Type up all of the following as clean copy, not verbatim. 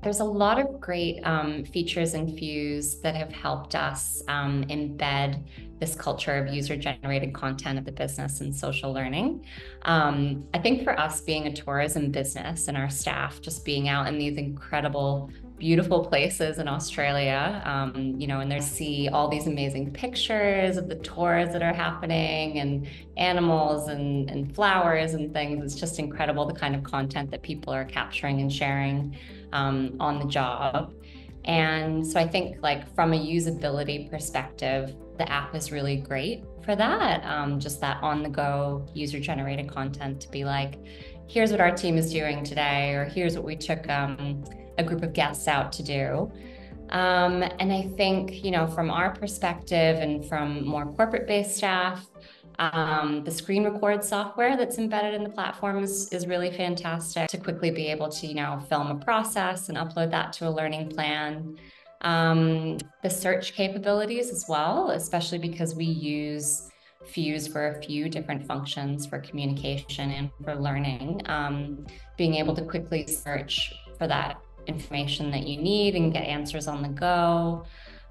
There's a lot of great features in Fuse that have helped us embed this culture of user-generated content of the business and social learning. I think for us being a tourism business and our staff just being out in these incredible, beautiful places in Australia, and they see all these amazing pictures of the tours that are happening and animals and flowers and things. It's just incredible the kind of content that people are capturing and sharing on the job. And so I think from a usability perspective, the app is really great for that. Just that on-the-go user-generated content to be like, here's what our team is doing today, or here's what we took a group of guests out to do. And I think, from our perspective and from more corporate-based staff, the screen record software that's embedded in the platform is really fantastic to quickly be able to, film a process and upload that to a learning plan. The search capabilities as well, especially because we use Fuse for a few different functions for communication and for learning, being able to quickly search for that information that you need and get answers on the go.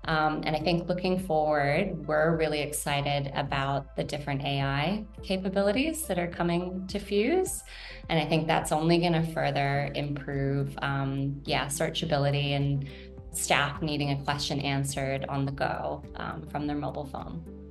And I think looking forward, we're really excited about the different AI capabilities that are coming to Fuse. And I think that's only going to further improve, searchability and staff needing a question answered on the go from their mobile phone.